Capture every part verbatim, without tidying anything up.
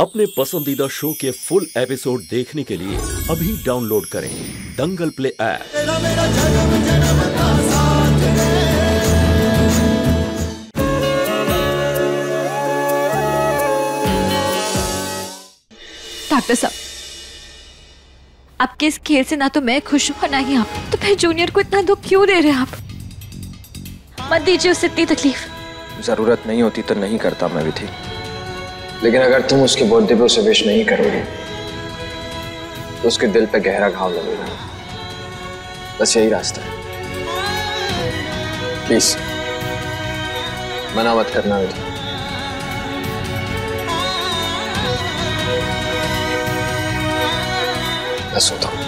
अपने पसंदीदा शो के फुल एपिसोड देखने के लिए अभी डाउनलोड करें दंगल प्ले ऐप। डॉक्टर साहब, आपके इस खेल से ना तो मैं खुश हूँ ना ही आप। तो फिर जूनियर को इतना दुख क्यों दे रहे हैं आप? मत दीजिए उससे इतनी तकलीफ। जरूरत नहीं होती तो नहीं करता मैं विधि, लेकिन अगर तुम उसके बर्थडे पे उसे विश नहीं करोगे तो उसके दिल पे गहरा घाव लगेगा। बस यही रास्ता है। प्लीज मना मत करना विधि। मैं सोता हूं।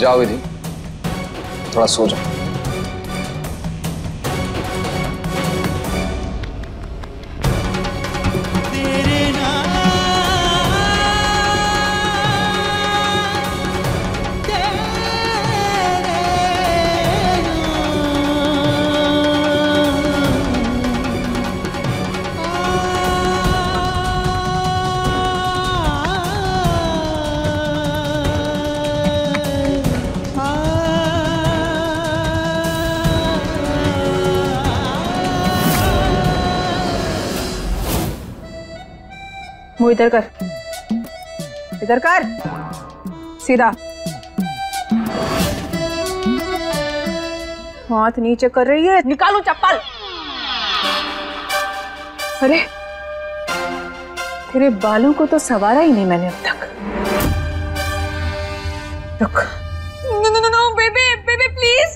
जाओ विधि, थोड़ा सो जाओ। मुँह इधर कर, इधर कर, सीधा। हाथ नीचे कर रही है। निकालो चप्पल। अरे तेरे बालों को तो संवारा ही नहीं मैंने अब तक। रुक। No no no no baby baby please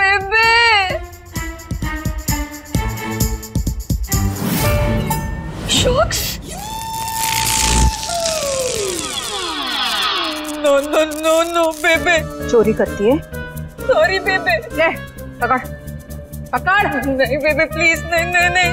baby. Shocks. No no no no बेबे। चोरी करती है? सॉरी बेबे। ले पकड़ पकड़। नहीं बेबे प्लीज, नहीं नहीं नहीं।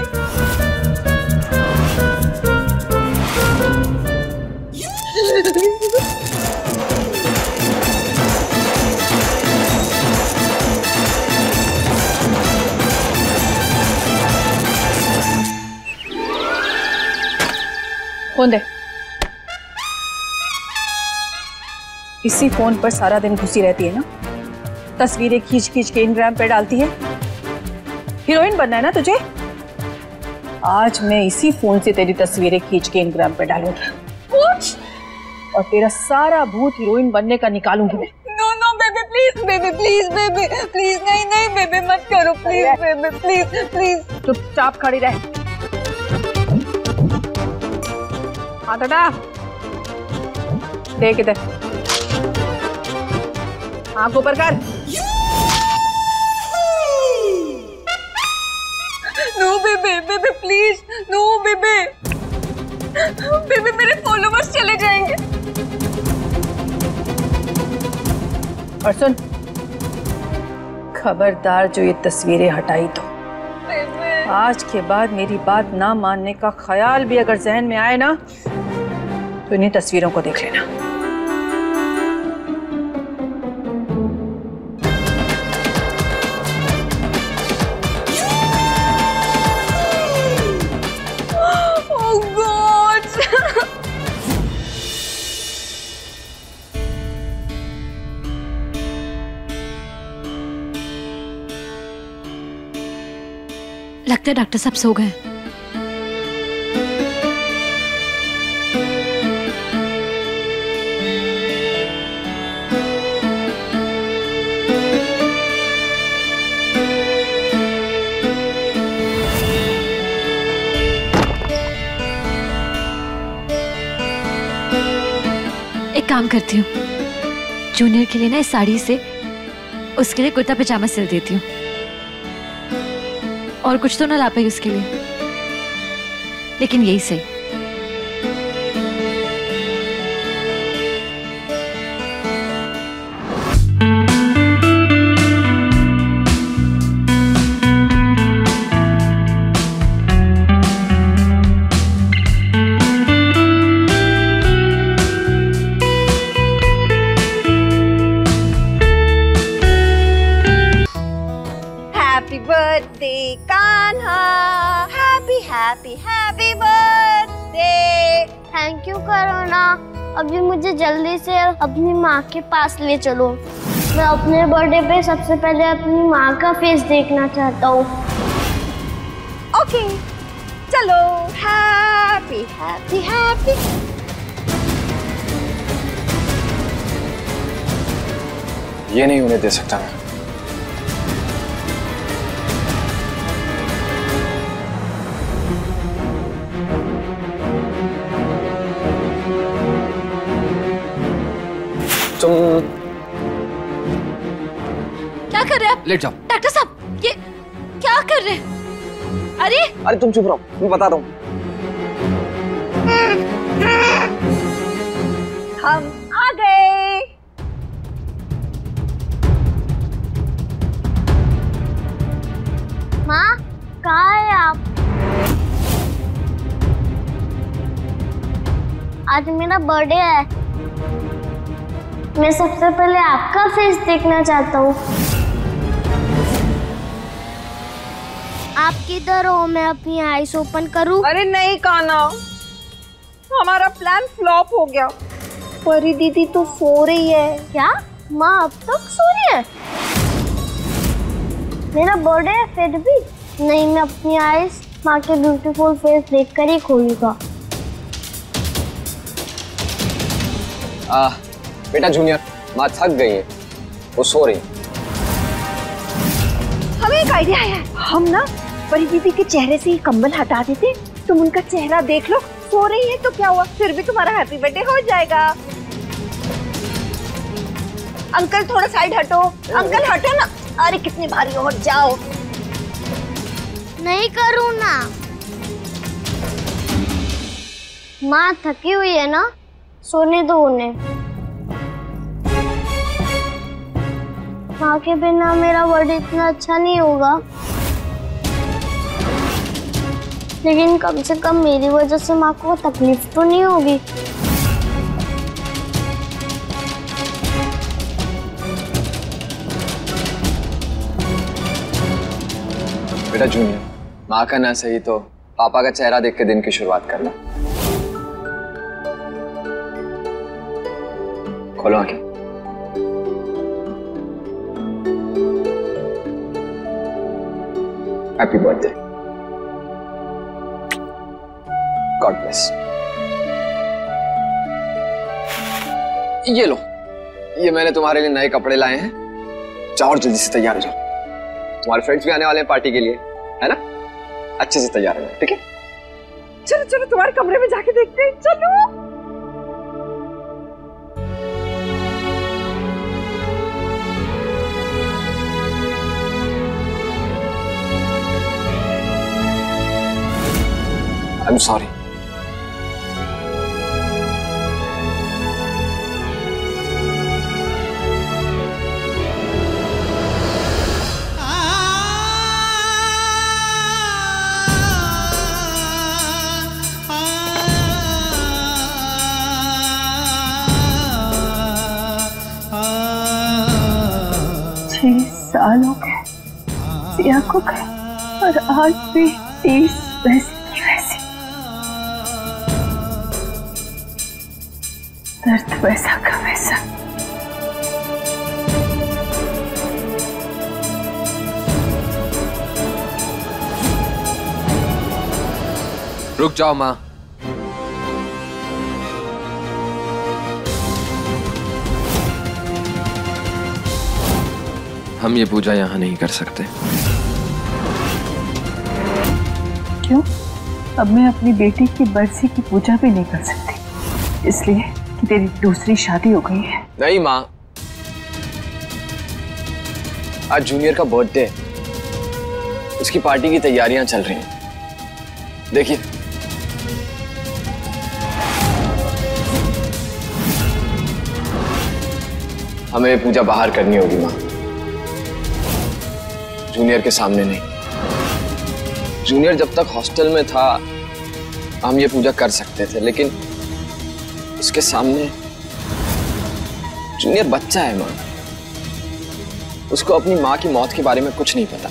कौन दे? इसी फोन पर सारा दिन घुसी रहती है ना, तस्वीरें खींच खींच के इंस्टाग्राम पे डालती है। हीरोइन बनना है ना तुझे? आज मैं इसी फोन से तेरी तस्वीरें खींच के इंस्टाग्राम पे डालूंगी कुछ, और तेरा सारा भूत हीरोइन बनने का निकालूंगी मैं। No no baby please, baby please, baby please, नहीं नहीं बेबी मत करो प्लीज, बेबी प्लीज प्लीज। चुपचाप खड़ी रह। हाँ दादा देख इधर, आंख ऊपर कर। नो बेबे बेबे प्लीज, नो बेबे बेबे मेरे फॉलोवर्स चले जाएंगे। और सुन, खबरदार जो ये तस्वीरें हटाई तो आज के बाद मेरी बात ना मानने का ख्याल भी अगर जहन में आए ना तो इन्हीं तस्वीरों को देख लेना। लगता है डॉक्टर साहब सो गए। एक काम करती हूँ, जूनियर के लिए ना इस साड़ी से उसके लिए कुर्ता पजामा सिल देती हूँ। और कुछ तो ना ला पाई उसके लिए, लेकिन यही सही। happy Kanha, happy happy happy birthday। Thank you करो ना, अभी मुझे जल्दी से अपनी माँ के पास ले चलो। मैं अपने बर्थडे पे सबसे पहले अपनी माँ का फेस देखना चाहता हूँ। ओके चलो, हैप्पी हैप्पी हैप्पी। ये नहीं उन्हें दे सकता मैं। तुम क्या कर रहे हो? लेट जाओ। डॉक्टर साहब ये क्या कर रहे हैं? अरे अरे तुम चुप रहो, मैं बता रहा हूँ। हम आ गए। माँ कहाँ है आप? आज मेरा बर्थडे है, मैं सबसे पहले आपका फेस देखना चाहता हूँ। आप किधर हो? मैं अपनी आईज ओपन करूँ? अरे नहीं कान्हा, हमारा प्लान फ्लॉप हो गया। परी दीदी तो सो रही है। क्या माँ अब तक सो रही है? मेरा बर्थडे है फिर भी नहीं, मैं अपनी आईज माँ के ब्यूटीफुल फेस देखकर ही खोलूंगा। आह बेटा जूनियर, माँ थक गई है, वो सो रही। हमें एक आइडिया आया है, हम ना परी दीदी के चेहरे से ये कंबल हटा देते। तुम उनका चेहरा देख लो, सो रही है तो क्या हुआ, फिर भी तुम्हारा हैप्पी बर्थडे हो जाएगा। अंकल थोड़ा साइड हटो, अंकल हटो ना। अरे कितनी भारी हो, हट जाओ। नहीं करूँ ना, माँ थकी हुई है ना, सोने दो उन्हें। माँ के बिना मेरा बर्थडे इतना अच्छा नहीं होगा, लेकिन कम से कम मेरी वजह से माँ को तकलीफ तो नहीं होगी। बेटा जूनियर, माँ का ना सही तो पापा का चेहरा देख के दिन की शुरुआत करना। खोलो आंखें। Happy birthday, God bless. ये लो, ये मैंने तुम्हारे लिए नए कपड़े लाए हैं, जाओ और जल्दी से तैयार हो जाओ। तुम्हारे फ्रेंड्स भी आने वाले हैं पार्टी के लिए, है ना? अच्छे से तैयार हो जाओ, ठीक है? चलो चलो तुम्हारे कमरे में जाके देखते हैं, चलो। I'm sorry. तीस साल हो गए सिया को गए, और आज भी तीस वैसे की वैसे। दर्द वैसा का वैसा। रुक जाओ माँ। हम ये पूजा यहाँ नहीं कर सकते। क्यों? अब मैं अपनी बेटी की बरसी की पूजा भी नहीं कर सकती, इसलिए कि तेरी दूसरी शादी हो गई है? नहीं माँ, आज जूनियर का बर्थडे है, उसकी पार्टी की तैयारियां चल रही हैं। देखिए हमें पूजा बाहर करनी होगी माँ, जूनियर के सामने नहीं। जूनियर जब तक हॉस्टल में था हम ये पूजा कर सकते थे, लेकिन उसके सामने। जूनियर बच्चा है माँ, उसको अपनी माँ की मौत के बारे में कुछ नहीं पता,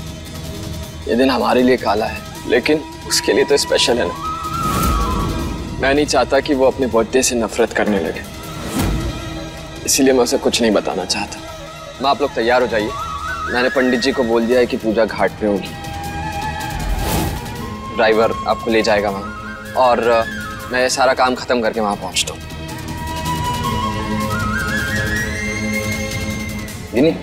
ये दिन हमारे लिए काला है, लेकिन उसके लिए तो स्पेशल है ना। मैं नहीं चाहता कि वो अपने बर्थडे से नफरत करने लगे, इसीलिए मैं उसे कुछ नहीं बताना चाहता। माँ आप लोग तैयार हो जाइए, मैंने पंडित जी को बोल दिया है कि पूजा घाट पे होगी। ड्राइवर आपको ले जाएगा वहाँ, और मैं सारा काम खत्म करके वहाँ पहुँचता हूँ। गिनी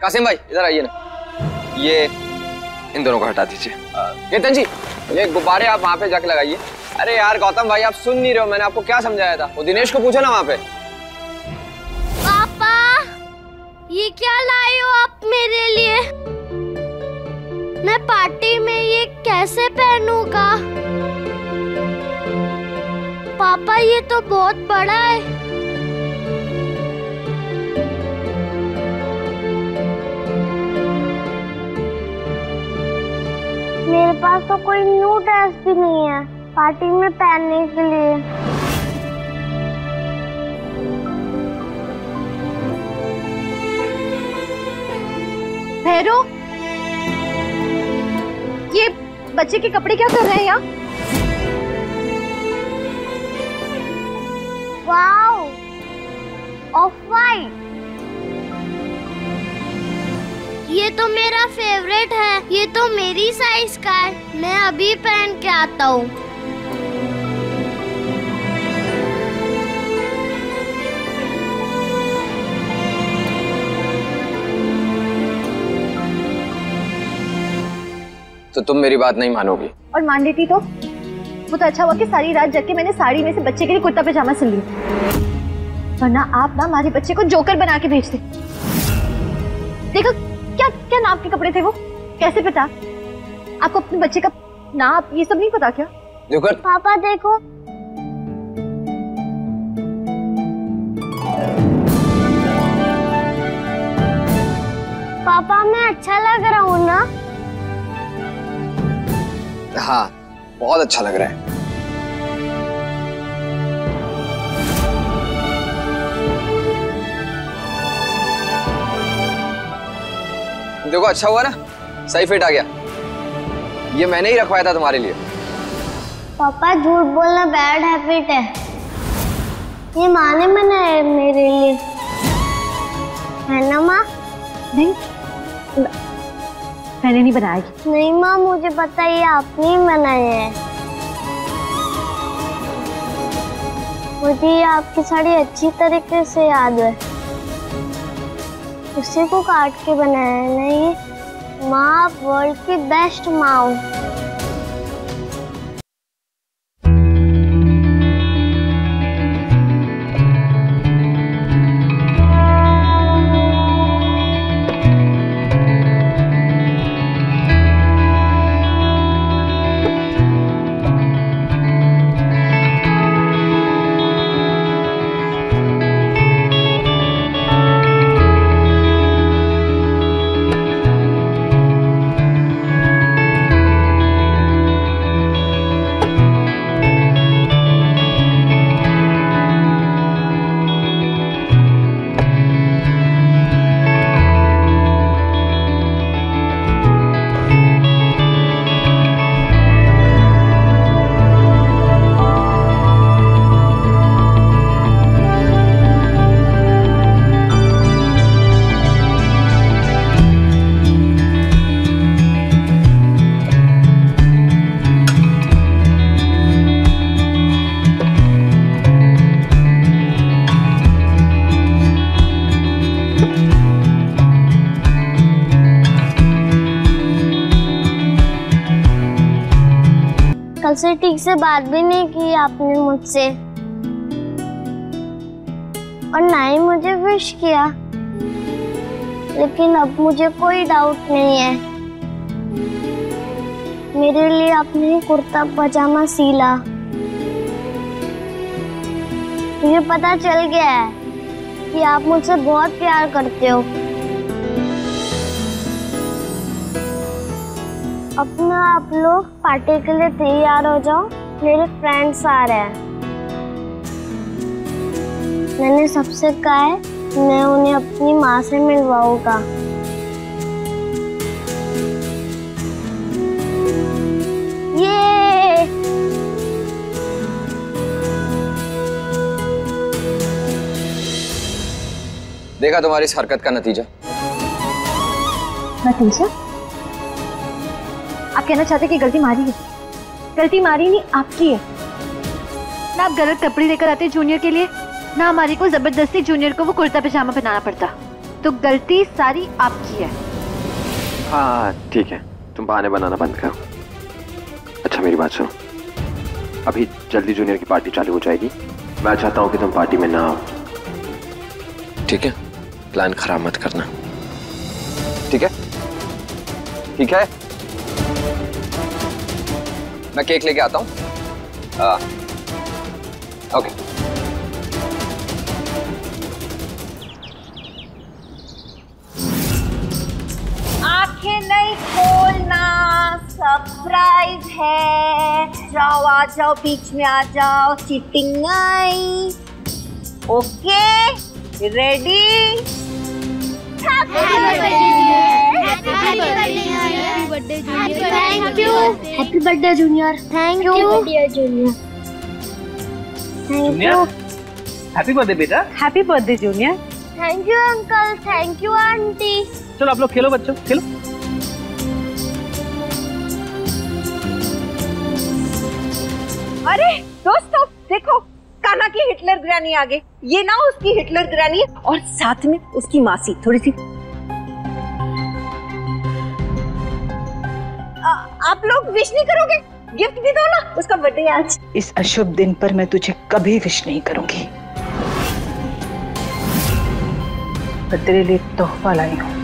कासिम भाई इधर आइए ना, ये इन दोनों को हटा दीजिए। केतन जी ये गुब्बारे आप वहाँ पे जाके लगाइए। अरे यार गौतम भाई आप सुन नहीं रहे हो, मैंने आपको क्या समझाया था? वो दिनेश को पूछो ना वहाँ पे। पापा ये क्या लाए हो आप मेरे लिए? मैं पार्टी में ये कैसे पहनूंगा? पापा ये तो बहुत बड़ा है। मेरे पास तो कोई न्यू ड्रेस भी नहीं है पार्टी में पहनने के लिए। भैरू, ये बच्चे के कपड़े क्या कर रहे हैं यहाँ? वाओ, ऑफ वाइट, ये तो मेरा फेवरेट है। ये तो मेरी साइज का है, मैं अभी पहन के आता हूँ। तो तुम मेरी बात नहीं मानोगी? और मान लेती तो? वो तो अच्छा हुआ कि सारी रात जग के मैंने साड़ी में से बच्चे के लिए कुर्ता पजामा सिल लिया, वरना आप ना हमारे बच्चे को जोकर बना के भेजते। देखो क्या क्या नाप के कपड़े थे वो, कैसे पता आपको अपने बच्चे का नाप? ये सब नहीं पता क्या? देखो पापा, देखो पापा मैं अच्छा लग रहा हूँ ना? हाँ बहुत अच्छा लग रहा है। देखो अच्छा हुआ ना, सही फिट आ गया। ये मैंने ही रखवाया था तुम्हारे लिए। पापा झूठ बोलना बैड हैबिट है, ये माँ ने मनाया मेरे लिए, है ना माँ? नहीं मैंने नहीं बनाया। नहीं माँ मुझे पता है, आपने ही मनाया है। मुझे आपकी साड़ी अच्छी तरीके से याद है, उसी को काट के बनाया है ना ये। माँ वर्ल्ड की बेस्ट माँ हो। से ठीक से बात भी नहीं की आपने मुझसे, और ना ही मुझे विश किया, लेकिन अब मुझे कोई डाउट नहीं है। मेरे लिए आपने कुर्ता पजामा सीला, मुझे पता चल गया है कि आप मुझसे बहुत प्यार करते हो। अपना आप लोग पार्टी के लिए तैयार हो जाओ, मेरे फ्रेंड्स आ रहे हैं। मैंने सबसे कहा है मैं उन्हें अपनी माँ से मिलवाऊंगा। देखा तुम्हारी इस हरकत का नतीजा। नतीजा? आप कहना चाहते कि गलती मारी है? गलती मारी नहीं, आपकी है ना। आप गलत कपड़े लेकर आते जूनियर के लिए, ना हमारी को जबरदस्ती जूनियर को वो कुर्ता पजामा पहनाना पड़ता। तो गलती सारी आपकी है। हाँ ठीक है, तुम बहाने बनाना बंद करो। अच्छा मेरी बात सुनो, अभी जल्दी जूनियर की पार्टी चालू हो जाएगी, मैं चाहता हूँ कि तुम पार्टी में ना आओ। ठीक है, प्लान खराब मत करना। ठीक है ठीक है, मैं केक लेके आता हूँ। ओके आंखें नहीं खोलना, सरप्राइज है। जाओ आ जाओ, बीच में आ जाओ, चीटिंग आई। Okay ready? Happy birthday junior. Thank you. Happy birthday junior. Thank you junior. Thank you. Happy birthday बेटा। Happy birthday junior. Thank you uncle. Thank you aunty. चलो आप लोग खेलो बच्चों, खेलो। अरे दोस्तों देखो, काना की हिटलर ग्रैनी आ गई। ये ना उसकी हिटलर ग्रैनी और साथ में उसकी मासी थोड़ी सी। आ, आप लोग विश नहीं करोगे? गिफ्ट भी दो ना, उसका बर्थडे आज। इस अशुभ दिन पर मैं तुझे कभी विश नहीं करूंगी। मैं तेरे लिए तोहफा लाई हूँ।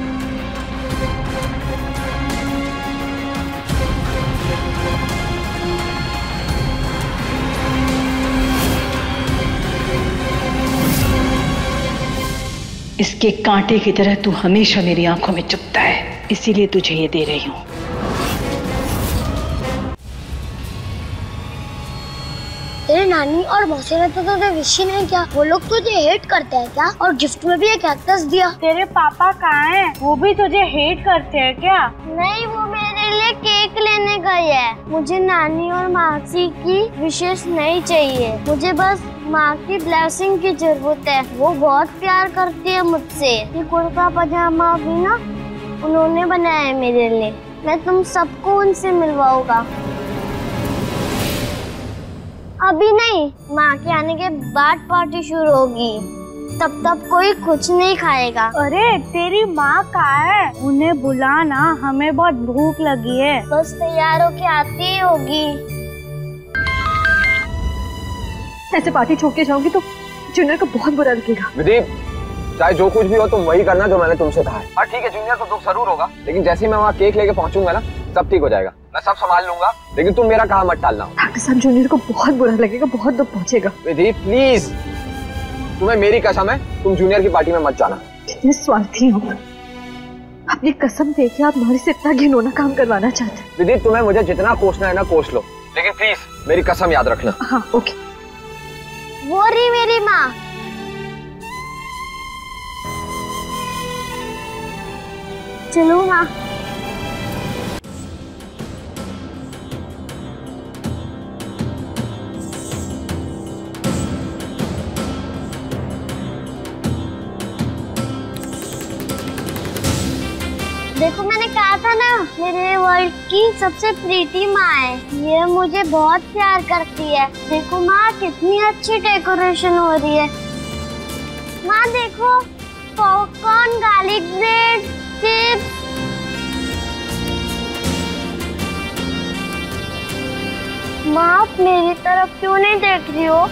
इसके कांटे की तरह तू हमेशा मेरी आंखों में चुभता है, इसीलिए तुझे ये दे रही हूँ। तेरे नानी और मौसी ने तो तुझे विश ही नहीं किया। वो लोग तुझे हेट करते हैं क्या? और गिफ्ट में भी एक कैक्टस दिया। तेरे पापा कहाँ हैं? वो भी तुझे हेट करते हैं क्या? नहीं, वो मेरे लिए केक लेने गए हैं। मुझे नानी और मौसी की विशेष नहीं चाहिए, मुझे बस माँ की ब्लेसिंग की जरूरत है। वो बहुत प्यार करती है मुझसे। ये कुर्ता पजामा भी ना उन्होंने बनाया है मेरे लिए। मैं तुम सबको उनसे मिलवाऊंगा। अभी नहीं, माँ के आने के बाद पार्टी शुरू होगी, तब तक कोई कुछ नहीं खाएगा। अरे तेरी माँ कहाँ है? उन्हें बुलाना, हमें बहुत भूख लगी है। बस तैयार होके आती होगी। ऐसे पार्टी छोड़ के जाओगी तो जूनियर को बहुत बुरा लगेगा। विदीप, चाहे जो कुछ भी हो तुम वही करना जो मैंने तुमसे कहा है। हाँ ठीक है, जूनियर को दुख जरूर होगा, लेकिन जैसे ही मैं वहाँ केक लेके पहुँचूंगा ना, सब ठीक हो जाएगा। मैं सब संभाल लूंगा, लेकिन तुम मेरा काम मत टालना। डॉक्टर साहब, जूनियर को बहुत बुरा लगेगा, बहुत दुख पहुँचेगा। विदीप प्लीज, तुम्हें मेरी कसम है, तुम जूनियर की पार्टी में मत जाना। कितने स्वार्थी हो, अपनी कसम देखिए आप हमारे से इतना घिनौना काम करवाना चाहते हैं। विदीप, तुम्हें मुझे जितना कोसना है ना कोस लो, लेकिन प्लीज मेरी कसम याद रखना। हाँ ओके। वो रही मेरी माँ। चलो माँ। देखो मैंने कहा था ना, मेरे वर्ल्ड की सबसे प्रीटी माँ है। ये मुझे बहुत प्यार करती है। देखो माँ कितनी अच्छी डेकोरेशन हो रही है। माँ देखो, पॉपकॉर्न, गार्लिक ब्रेड, चिप्स। माँ आप मेरी तरफ क्यों नहीं देख रही हो?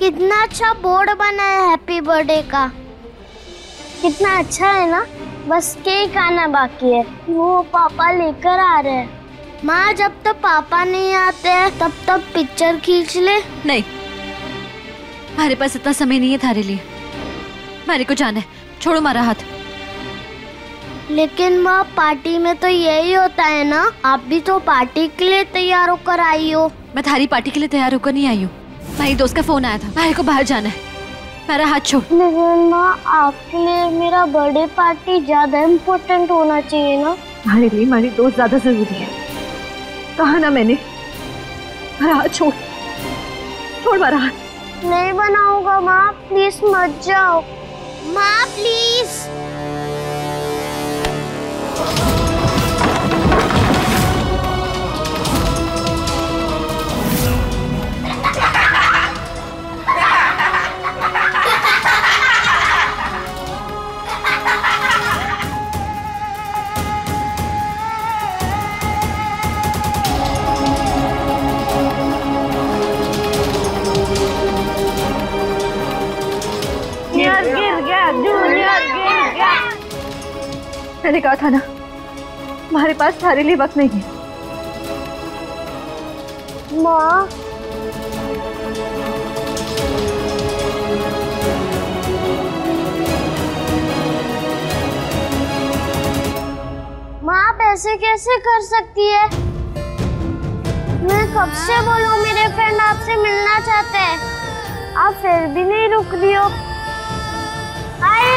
कितना अच्छा बोर्ड बना है हैप्पी बर्थडे का, कितना अच्छा है ना। बस केक आना बाकी है, वो पापा लेकर आ रहे हैं। माँ जब तक पापा नहीं आते हैं तब तक पिक्चर खींच ले। नहीं, हमारे पास इतना समय नहीं है थारे लिए, हमारे को जाना है। छोड़ो मारा हाथ। लेकिन वह पार्टी में तो यही होता है ना। आप भी तो पार्टी के लिए तैयार होकर आई हो। मैं थारी पार्टी के लिए तैयार होकर नहीं आई हूँ। मेरी दोस्त का फोन आया था, भाई को बाहर जाना है, मेरा हाथ छोड़। आपके लिए मेरा बर्थडे पार्टी ज्यादा इम्पोर्टेंट होना चाहिए ना। तुम्हारे लिए मेरी दोस्त ज्यादा जरूरी है, कहा ना मैंने। मेरा हाथ छोड़, छोड़ मेरा हाथ। नहीं बनाऊंगा माँ, प्लीज मत जाओ माँ, प्लीज। मैंने कहा था ना तुम्हारे पास थारे लिए वक्त नहीं है। माँ माँ पैसे कैसे कर सकती है? मैं कब से बोलूं मेरे फ्रेंड आपसे मिलना चाहते हैं, आप फिर भी नहीं रुक रही हो। आए